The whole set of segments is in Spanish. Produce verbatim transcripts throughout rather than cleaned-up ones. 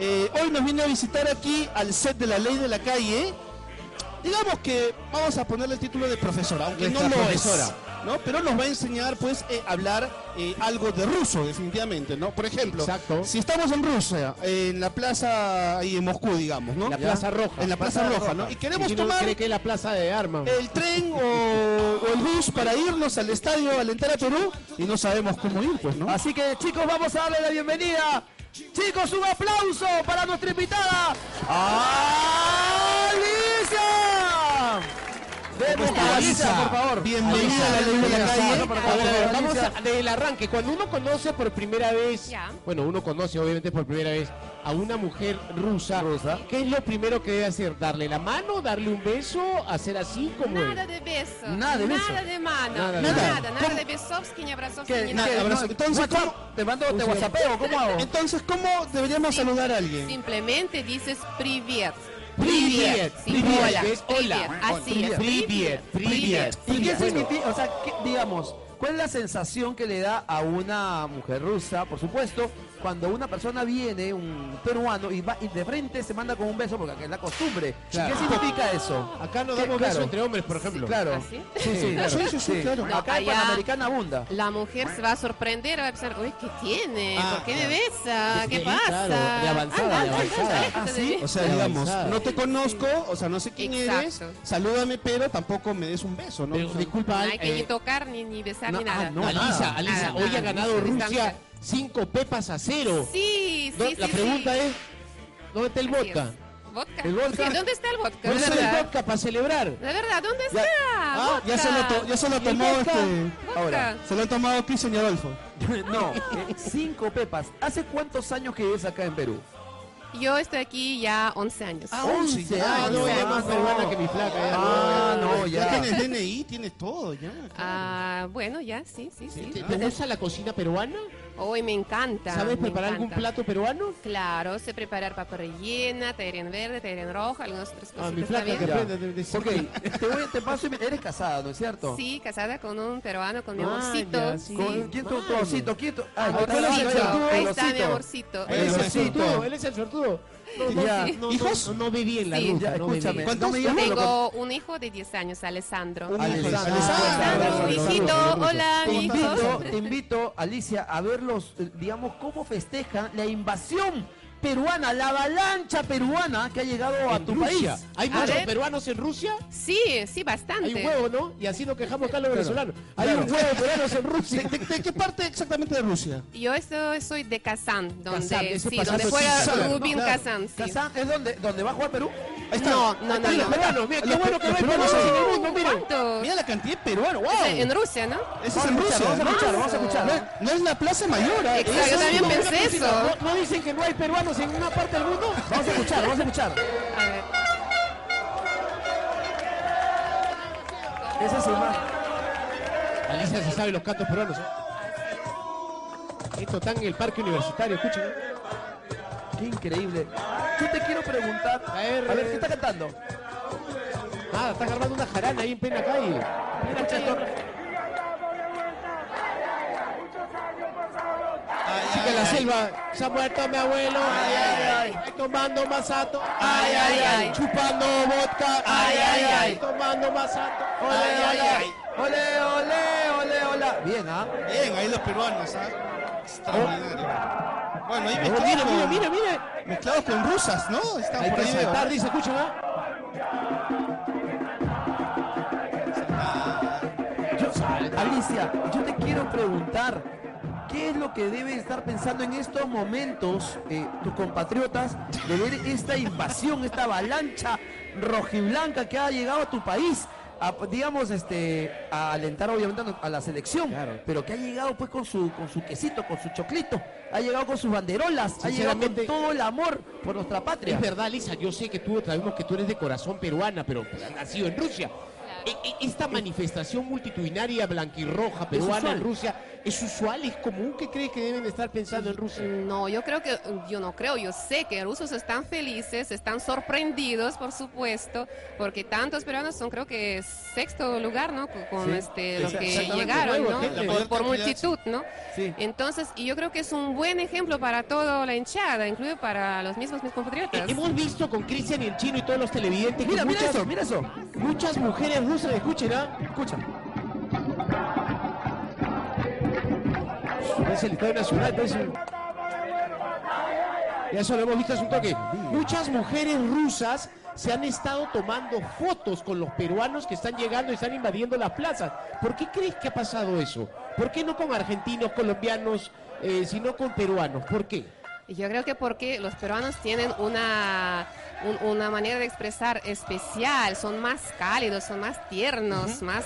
Eh, hoy nos viene a visitar aquí al set de La Ley de la Calle. Digamos que vamos a ponerle el título de profesora, aunque no lo es, ¿no? Pero nos va a enseñar, pues, eh, hablar eh, algo de ruso, definitivamente, ¿no? Por ejemplo, exacto, si estamos en Rusia, eh, en la plaza, ahí en Moscú, digamos, ¿no? La Plaza Roja. En la Plaza, plaza roja, roja, ¿no? Y queremos si no tomar... cree que es la Plaza de Armas. El tren o, o el bus para irnos al estadio Alentera Perú y no sabemos cómo ir, pues, ¿no? Así que, chicos, vamos a darle la bienvenida. Chicos, un aplauso para nuestra invitada, Alisa. Vemos a Alisa, por favor. Bienvenida a La Ley de la Calle. Vamos desde el arranque. Cuando uno conoce por primera vez, yeah. bueno, uno conoce obviamente por primera vez a una mujer rusa, rusa, ¿qué es lo primero que debe hacer? ¿Darle la mano? ¿Darle un beso? ¿Hacer así? Como nada de beso. Nada de beso. Nada de mano. Nada, nada, nada, nada de besovski, ni abrazovski, ni nada. Entonces, ¿cómo? ¿Te mando, te whatsappeo? ¿Cómo hago? Entonces, ¿cómo deberíamos saludar a alguien? Simplemente dices privet. Privet, sí, hola, es hola, así es, privet, privet. ¿Y qué significa, o sea, qué, digamos, cuál es la sensación que le da a una mujer rusa, por supuesto, cuando una persona viene, un peruano, y va y de frente se manda con un beso, porque acá es la costumbre? Claro. ¿Qué significa eso? Acá nos damos besos entre hombres, por ejemplo. Sí, claro. ¿Así? Sí, sí, claro. Sí, sí, sí, claro. No, acá en Panamericana abunda. La mujer se va a sorprender, va a pensar, uy, ¿qué tiene? Ah, ¿por qué me besa? ¿Qué pasa? Claro, de avanzada, ah, de avanzada. Ah, ¿sí? O sea, digamos, no te conozco, o sea, no sé quién exacto eres, salúdame, pero tampoco me des un beso, ¿no? Pero, o sea, disculpa, no hay eh, que ni tocar, ni, ni besar, no, ni nada. Ah, no, Alisa, Alisa, nada, hoy nada, ha ganado Rusia cinco pepas a cero. Sí, sí, sí. La pregunta sí es, ¿dónde está el vodka? ¿Vodka? ¿El vodka? Sí, ¿dónde está el vodka? ¿Dónde está el vodka para celebrar? La verdad, ¿dónde está? Ya, ah, ya se lo, ya se lo tomó este... Ahora, se lo han tomado Christian y Adolfo. No, cinco pepas. ¿Hace cuántos años que vives acá en Perú? Yo estoy aquí ya once años. Ah, once años. Ah, no, ya más peruana que mi flaca. Ya, ah, no, no, ya. ¿Tienes D N I? ¿Tienes todo ya? Claro. Ah, bueno, ya, sí, sí, sí. ¿Te, te gusta la cocina peruana? Hoy oh, me encanta. ¿Sabes preparar encanta. algún plato peruano? Claro, sé preparar papa rellena, tallarín verde, tallarín rojo, algunas otras cosas. Ah, mi flaca que aprende de, de... Okay. te, voy, te paso y eres casada, ¿no es cierto? Sí, casada con un peruano, con mi amorcito. Sí. ¿Con quién tu amorcito? ¿Quién tu...? Ah, ahí está mi amorcito. Él es el sortudo, él es el sortudo. No, no, ya, no, ¿hijos? No, no, no viví en la sí, ruta, ya, no escúchame. ¿Cuántos años? Tengo un hijo de diez años, Alessandro. Alessandro, Alessandro, Alessandro, hola, mi hijo. Te invito, Alicia, a verlos, digamos, cómo festejan la invasión peruana, la avalancha peruana que ha llegado a tu país. ¿Hay muchos peruanos en Rusia? Sí, sí, bastante. Hay un huevo, ¿no? Y así nos quejamos acá los venezolanos. Hay un huevo de peruanos en Rusia. ¿De, de, de qué parte exactamente de Rusia? Yo eso, soy de Kazan, donde, Kazan, sí, donde juega Rubin Kazan. ¿Kazan es donde, donde va a jugar Perú? Ahí está. No, no, no. Los peruanos, mira, qué bueno que no hay peruanos en el mundo, mira. Mira la cantidad de peruanos, wow. En Rusia, ¿no? Eso es en Rusia. Vamos a escuchar, vamos a escuchar. No es la Plaza Mayor. Exacto, yo también pensé eso. ¿No dicen que no hay peruanos en una parte del mundo? Vamos a escuchar, vamos a escuchar. A ver. Esa es una... Alicia se sabe los cantos peruanos, ¿eh? Esto está en el parque universitario, escuchen. Qué increíble. Yo te quiero preguntar, a ver, a ver, ¿qué está cantando? Ah, está agarrando una jarana ahí en plena calle. Escucha esto. Chica de la selva, se ha muerto mi abuelo, ay, ay, ay, tomando masato, ay, ay, ay, chupando vodka, ay, ay, ay, tomando masato, ole, ay, ay, ole, ole, ole, ole. Bien, ¿ah? Bien, ahí los peruanos, ¿ah? Extraordinario. Bueno, ahí mezclados, mira, mira, mira, mezclados con rusas, ¿no? Están por ahí de tarde, se escucha, ¿ah? Alicia, yo te quiero preguntar, ¿qué es lo que deben estar pensando en estos momentos eh, tus compatriotas de ver esta invasión, esta avalancha rojiblanca que ha llegado a tu país? A, digamos, este, a alentar obviamente a la selección, claro, pero que ha llegado pues con su, con su quesito, con su choclito, ha llegado con sus banderolas, ha llegado con todo el amor por nuestra patria. Es verdad, Lisa, yo sé que tú sabemos que tú eres de corazón peruana, pero has nacido en Rusia. Esta manifestación multitudinaria blanquirroja peruana en Rusia, ¿Es usual, es común? ¿Qué cree que deben estar pensando en Rusia? No, yo creo que, yo no creo, yo sé que rusos están felices, están sorprendidos, por supuesto, porque tantos peruanos son, creo que, sexto lugar, ¿no? Con sí, este, los que llegaron, nuevo, ¿no? Por, por multitud, ¿no? Sí. Entonces, y yo creo que es un buen ejemplo para toda la hinchada, incluso para los mismos mis compatriotas. Hemos visto con Christian y el Chino y todos los televidentes. Mira, mira muchas, eso, mira eso. Muchas mujeres rusas, escuchen, ¿ah? Escucha. Es el Estadio Nacional, pues. Y eso lo hemos visto hace un toque. Muchas mujeres rusas se han estado tomando fotos con los peruanos que están llegando y están invadiendo las plazas. ¿Por qué crees que ha pasado eso? ¿Por qué no con argentinos, colombianos, eh, sino con peruanos? ¿Por qué? Yo creo que porque los peruanos tienen una, un, una manera de expresar especial, son más cálidos, son más tiernos, uh-huh. más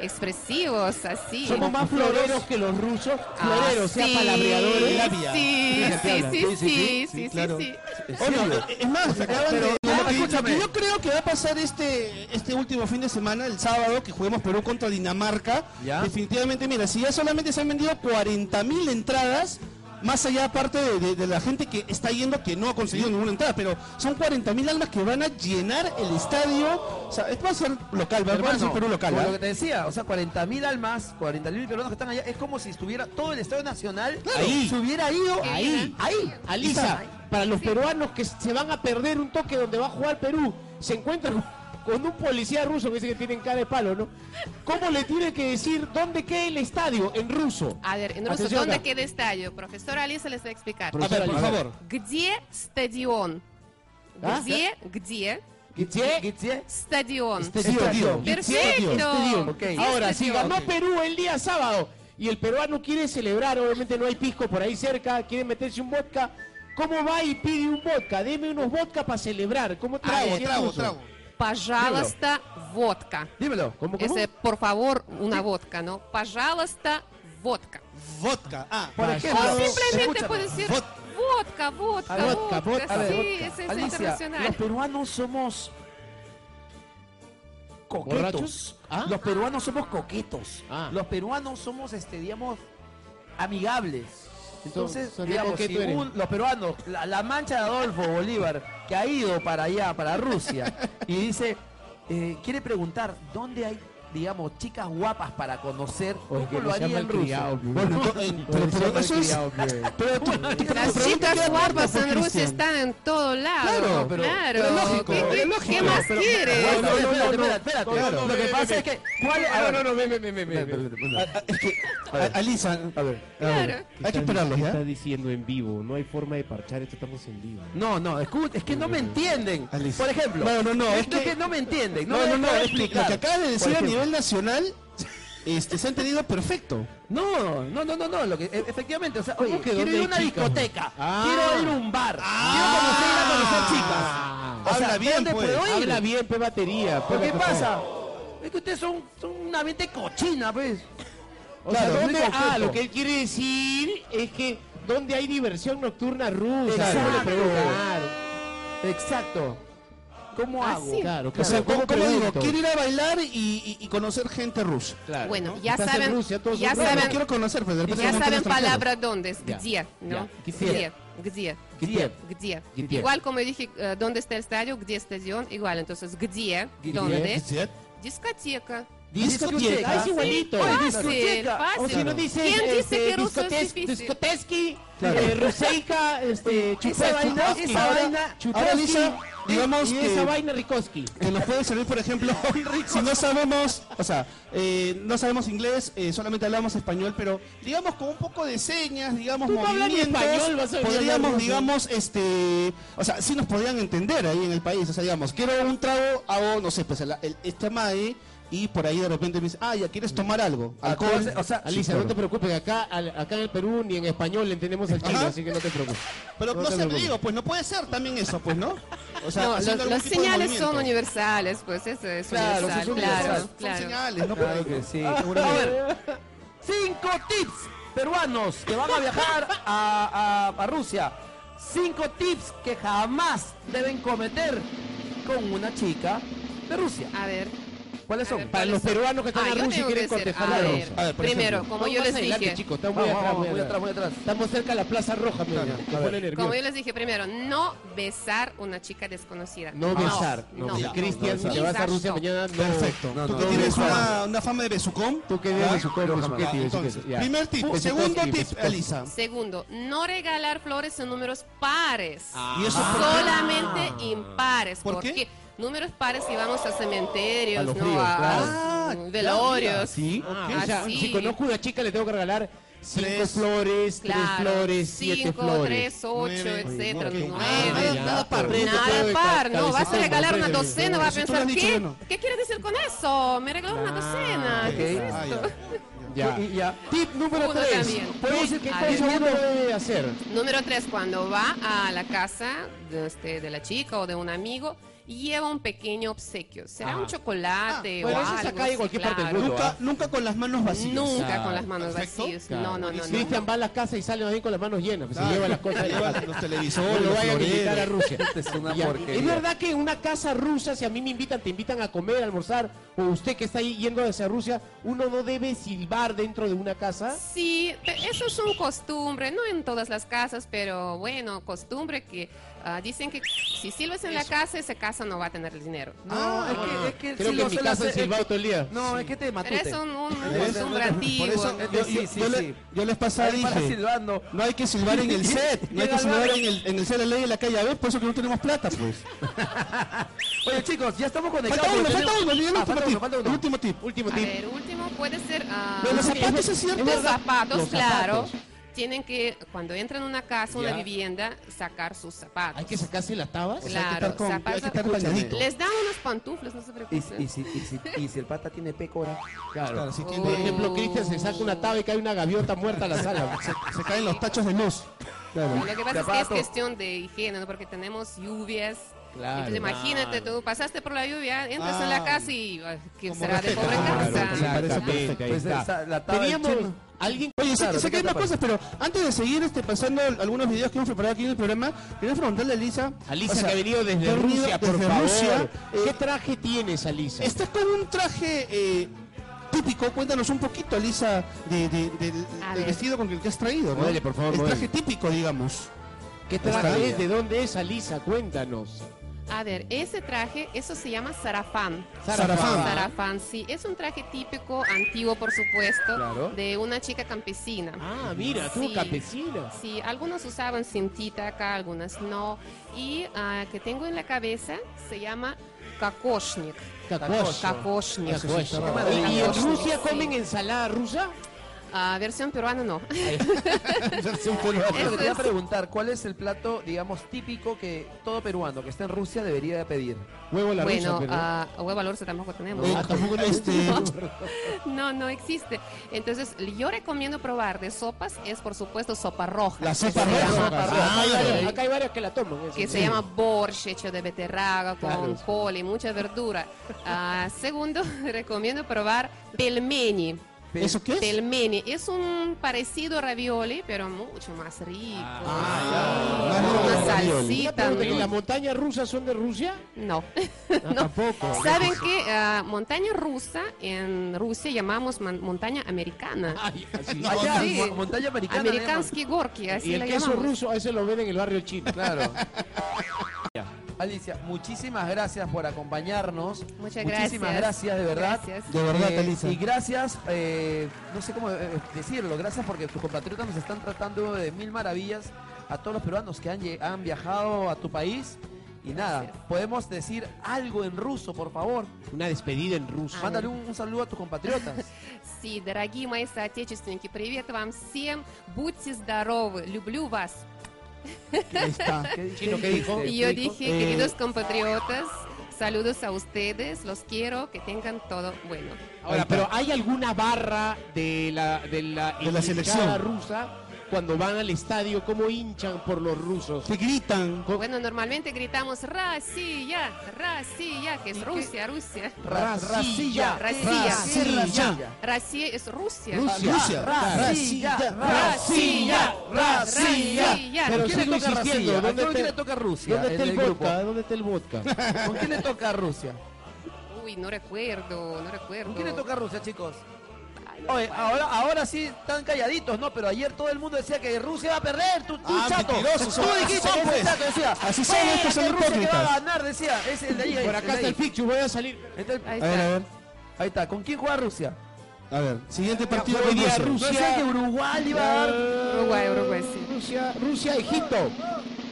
expresivos, así. Somos más floreros que los rusos, floreros, ah, sea sí, palabreadores. Sí, sí, sí, sí, sí, sí, sí, sí, sí, claro. sí, sí. Oye, es más, acaban de... Escúchame, yo creo que va a pasar este este último fin de semana, el sábado, que juguemos Perú contra Dinamarca. ¿Ya? Definitivamente, mira, si ya solamente se han vendido cuarenta mil entradas, más allá aparte de, de, de la gente que está yendo que no ha conseguido sí. ninguna entrada, pero son cuarenta mil almas que van a llenar el estadio. O sea, esto va a ser local, va a ser Perú local. Como lo que te decía, o sea, cuarenta mil almas, cuarenta mil peruanos que están allá, es como si estuviera todo el Estadio Nacional, claro, ahí. se hubiera ido ahí, ahí, Alisa, para los peruanos que se van a perder un toque donde va a jugar Perú, se encuentran con un policía ruso que dice que tienen cara de palo, ¿no? ¿Cómo le tiene que decir dónde queda el estadio en ruso? A ver, en ruso, Atención ¿dónde acá. queda el estadio? Profesora Alisa les va a explicar. A ver, por favor. ¿Где стадион? ¿Где? ¿Где? ¿Где? Стадион. Стадион. Perfecto. Okay. Ahora, si ganó okay. Perú el día sábado y el peruano quiere celebrar, obviamente no hay pisco por ahí cerca, quiere meterse un vodka, ¿cómo va y pide un vodka? Deme unos vodka para celebrar. ¿Cómo trago? Trago, trago. Пожалуйста, водка. Dímelo. ¿Cómo, cómo? Ese, por favor, una ¿Sí? vodka, ¿no? Пожалуйста, водка. Vodka. Ah, por ejemplo. O simplemente puede decir vodka, vodka, ah, vodka, vodka. Ver, sí, vodka. Ese es Alicia, internacional. Los peruanos somos coquetos. ¿Ah? Los peruanos somos coquetos. Ah. Los peruanos somos, este, digamos, amigables. Entonces, son, son digamos, según los peruanos, la, la mancha de Adolfo Bolívar, que ha ido para allá, para Rusia, y dice, eh, quiere preguntar, ¿dónde hay, digamos, chicas guapas para conocer? Oye, ¿Cómo lo haría en Rusia? Las chicas guapas en Rusia están en todo lado. Claro, pero, claro. pero lógico, ¿Qué, qué, lógico, ¿qué más quieres? No, no, no, espérate, no, espérate. No, no, lo que pasa es que... No, no, no, me, me, me, me. Alisa, a ver. Claro. Hay que esperarlo, ¿ya? Está diciendo en vivo, no hay forma de parchar, esto estamos en vivo. No, no, es que no me entienden. Por ejemplo. No, no, no. Es que no me entienden. No, no, no, explica. Lo que acabas de decir a nivel nacional, este, se ha entendido perfecto. No, no, no, no, no. Lo que, e efectivamente, o sea, oye, quiero ir a una chicas? discoteca, ah, quiero ir a un bar, ah, quiero conocer, ir a conocer chicas. O sea, habla bien, pues, puedo ir? habla bien, pues, batería. Pues, ¿Qué pasa? Es que ustedes son, son una mente cochina, pues. O claro, sea, ¿dónde? Ah, lo que él quiere decir es que donde hay diversión nocturna rusa. Exacto. Claro. Exacto. ¿Cómo hago? Ah, sí. Claro, claro. O sea, ¿cómo, ¿cómo digo? Quiero ir a bailar y, y, y conocer gente rusa. Claro, bueno, ¿no? ya saben, Rusia, ya saben, no, no quiero conocer, pero ya saben palabra dónde es, где, ¿no? где, где, где, igual como dije, uh, dónde está el estadio, где estación, igual, entonces где, dónde, discoteca. Discoteca, es igualito. Fácil, fácil. O si no dice, ¿quién dice este, que ruso es difícil? Discoteski, claro. eh, ruseica, este, Chupesky, esa vaina, Chupesky, digamos y que esa vaina Rikoski. Que nos puede servir, por ejemplo, si no sabemos, o sea, eh, no sabemos inglés, eh, solamente hablamos español, pero digamos con un poco de señas, digamos movimientos, no español, vas a podríamos, digamos, este, o sea, sí nos podrían entender ahí en el país, o sea, digamos, quiero un trago, hago, no sé, pues el, el, el tema de... Y por ahí de repente me dice, ah, ya quieres tomar algo. Alcohol. O sea, Alisa, sí, no te preocupes, acá, al, acá en el Perú ni en español le entendemos al chino, así que no te preocupes. Pero no, no se digo, pues no puede ser también eso, pues, ¿no? O sea, no, los, los señales son universales, pues eso es claro, universal, son claro, universal. claro. Son señales, ¿no? Claro que sí, seguramente. A ver, cinco tips peruanos que van a viajar a, a, a Rusia. Cinco tips que jamás deben cometer con una chica de Rusia. A ver. ¿Cuáles son? Ver, para los son? peruanos que están ah, en Rusia y quieren contestar la ver, rosa. A ver, primero, ejemplo, como yo les adelante, dije... Chicos, estamos muy, vamos, atrás, muy, atrás, muy atrás, estamos cerca de la Plaza Roja. Mira, claro, ver, como yo les dije, primero, no besar una chica desconocida. No, no besar. No, no, no, Cristian, no, no, si te vas a Rusia mañana, no. Perfecto. No, no, ¿Tú no, tienes no, una, una fama de besucón? ¿Tú qué tienes besucón? Primer tip. Segundo tip, Alisa. Segundo, no regalar flores en números pares. Solamente impares. ¿Por qué? Números pares si vamos a cementerios, a los ¿no? Fríos, a claro. ah, velorios. ¿Sí? Ah, okay. O sea, así. Si conozco a una chica le tengo que regalar cinco tres, flores, claro, tres flores, cinco, siete flores. Cinco, tres, ocho, etcétera, okay. nueve. Ah, nada, nada par. Nada par, no, vas a regalar una docena, vas a pensar, ¿qué? No. ¿Qué quieres decir con eso? Me regaló ah, una docena, okay. ¿qué es esto? Ah, ya. Y, ya. Tip número uno tres. También. ¿Podemos decir qué cosa uno debe hacer? Número tres, cuando va a la casa de, este, de la chica o de un amigo, lleva un pequeño obsequio. Será ah. un chocolate ah, bueno, o eso algo. Acá de cualquier claro. parte del mundo, nunca, ¿ah? nunca con las manos vacías. Nunca claro. con las manos Perfecto. vacías. Claro. No, no, no. Christian no. va a la casa y sale ahí con las manos llenas. Pues claro. Se lleva las cosas. Lleva los televisores. No lo vayan a invitar a Rusia. Es una porquería. Es verdad que una casa rusa, si a mí me invitan, te invitan a comer, a almorzar, o usted que está ahí yendo hacia Rusia, ¿uno no debe silbar dentro de una casa? Sí, eso es una costumbre. No en todas las casas, pero bueno, costumbre que... Uh, dicen que si silbas en Eso. la casa, esa casa no va a tener el dinero. No, no es que, es que creo si que en mi casa han silbado todo el día. No, sí. es que te matute. Pero es un, un, un, un ratito. Yo, sí, sí, yo, sí. le, yo les pasaba dije, no hay que silbar en el set. No hay que silbar en el, en el set de La Ley de la Calle. A ver, por eso que no tenemos plata, pues. Oye, chicos, ya estamos conectados. Falta uno, falta uno. El último tip. El último tip. Último tip. A ver, último puede ser... Uh, los zapatos, es cierto. Los zapatos, claro. Tienen que, cuando entran a una casa, una ya. vivienda, sacar sus zapatos. ¿Hay que sacarse las tabas? Claro, o sea, hay que estar con, zapatos, hay que estar les dan unos pantuflas, no se preocupen. Y, y, si, y, si, y si el pata tiene pecora. Claro, claro si tiene... Oh. Por ejemplo, Christian se saca una taba y cae una gaviota muerta a la sala. Se, se caen los tachos de luz. Claro. Lo que pasa es que es cuestión de higiene, ¿no? Porque tenemos lluvias. Claro, Entonces, imagínate, claro. tú pasaste por la lluvia, entras ah, en la casa y que será de pobre casa. Teníamos alguien. Oye, claro, sé que hay más cosas, pero antes de seguir este, pasando algunos videos que hemos preparado aquí en el programa, quería preguntarle a Alisa. Alisa, o sea, que ha venido desde Rusia, por desde favor. Rusia, eh, ¿qué traje tienes, Alisa? Estás con un traje eh, típico. Cuéntanos un poquito, Alisa, de, de, de, del ver. vestido con el que has traído. ¿no? Dale, por favor. El traje dale. típico, digamos. ¿Qué traje es? ¿De dónde es, Alisa? Cuéntanos. A ver, ese traje, eso se llama sarafán. Sarafán. Sarafán, sí. Es un traje típico, antiguo, por supuesto, claro. de una chica campesina. Ah, mira, sí, tú campesina. Sí, algunos usaban cintita acá, algunas no. Y uh, que tengo en la cabeza se llama kakoshnik. Kakoshnik. Kakoshnik. Kakoshnik. ¿Y en Rusia comen sí. ensalada rusa? Uh, versión peruana no. Versión peruana. Pero quería preguntar, ¿cuál es el plato, digamos, típico que todo peruano que está en Rusia debería pedir? Huevo a la bueno, rusa. Bueno, uh, huevo al orzo tampoco tenemos. Ah, tampoco este. No, no existe. Entonces, yo recomiendo probar de sopas, es por supuesto sopa roja. La sopa roja. Sopa roja. Claro. Acá hay varios que la toman. Eso. Que sí. se llama Borsche, hecho de beterraga, con claro. col y mucha verdura. Uh, segundo, recomiendo probar pelmeni. ¿Eso qué es? Pelmeni. Es un parecido a ravioli, pero mucho más rico. Ah, ah, yeah. Una salsita. ¿Y las montañas rusas son de Rusia? No. Ah, no. Tampoco. ¿Saben qué? Uh, montaña rusa en Rusia llamamos montaña americana. Ay, así. No, Allá, sí. Montaña americana. Amerikansky Gorki, así y el la queso llamamos. Ruso, ese lo ven en el barrio chino. Claro. Alisa, muchísimas gracias por acompañarnos. Muchas gracias. Muchísimas gracias, de verdad. Gracias. De verdad, eh, Alisa. Y gracias, eh, no sé cómo decirlo, gracias porque tus compatriotas nos están tratando de mil maravillas a todos los peruanos que han, han viajado a tu país. Y gracias. nada, podemos decir algo en ruso, por favor. Una despedida en ruso. A Mándale un, un saludo a tus compatriotas. Sí, дорогие мои соотечественники, привет вам всем. Будьте здоровы, люблю вас. Está. ¿Qué, Chino, ¿qué dijo? Y yo dije, eh, queridos compatriotas, saludos a ustedes, los quiero, que tengan todo bueno. Ahora, pero ¿hay alguna barra de la, de la, de la selección rusa? Cuando van al estadio, ¿cómo hinchan por los rusos? ¿Se gritan? Bueno, normalmente gritamos Rossiya, Rossiya, que es Rusia, Rusia. Rossiya, Rossiya. Rossiya es Rusia. Rusia. Rossiya, Rossiya, Rossiya. Pero sigo insistiendo, ¿a quién le toca Rusia? ¿Dónde está el vodka? ¿Dónde está el vodka? ¿Con quién le toca a Rusia? Uy, no recuerdo, no recuerdo. ¿Quién le toca a Rusia, chicos? Oye, ahora, ahora sí están calladitos, ¿no? Pero ayer todo el mundo decía que Rusia va a perder, tú, tú ah, chato. Tú dijiste, así son, pues. Chato, decía, así son estos son hipócritas. Rusia que va a ganar, decía. Es el de ahí, por acá está el picture, voy a salir. Pero... Ahí está. A ver, a ver. Ahí está, ¿con quién juega Rusia? A ver, siguiente partido de Rusia. Rusia. No sé que Uruguay iba a dar. Uruguay, Uruguay, sí. Rusia, Rusia, Egipto.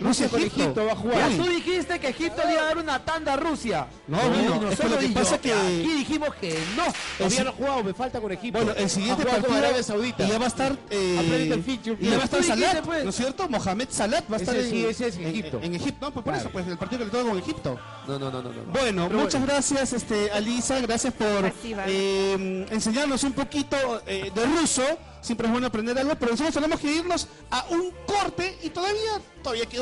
Rusia, Rusia con Egipto. Egipto va a jugar. Ya tú dijiste que Egipto le iba a dar una tanda a Rusia. No, no, no. Nosotros lo que pasa es que aquí dijimos que no. Todavía no he jugado, me falta con Egipto. Bueno, el siguiente partido de Arabia Saudita. Y ya va a estar. Eh, el feature, y ya va a estar Salat, pues. ¿No es cierto? Mohamed Salat va a estar ese, en, sí, ese es en, en Egipto. En Egipto, no, pues por claro. Eso, pues el partido que le toca con Egipto. No, no, no, no. no. Bueno, pero muchas bueno. gracias, este, Alisa. Gracias por eh, enseñarnos un poquito eh, de ruso. Siempre es bueno aprender algo, pero nosotros tenemos que irnos a un corte y todavía, todavía quedó.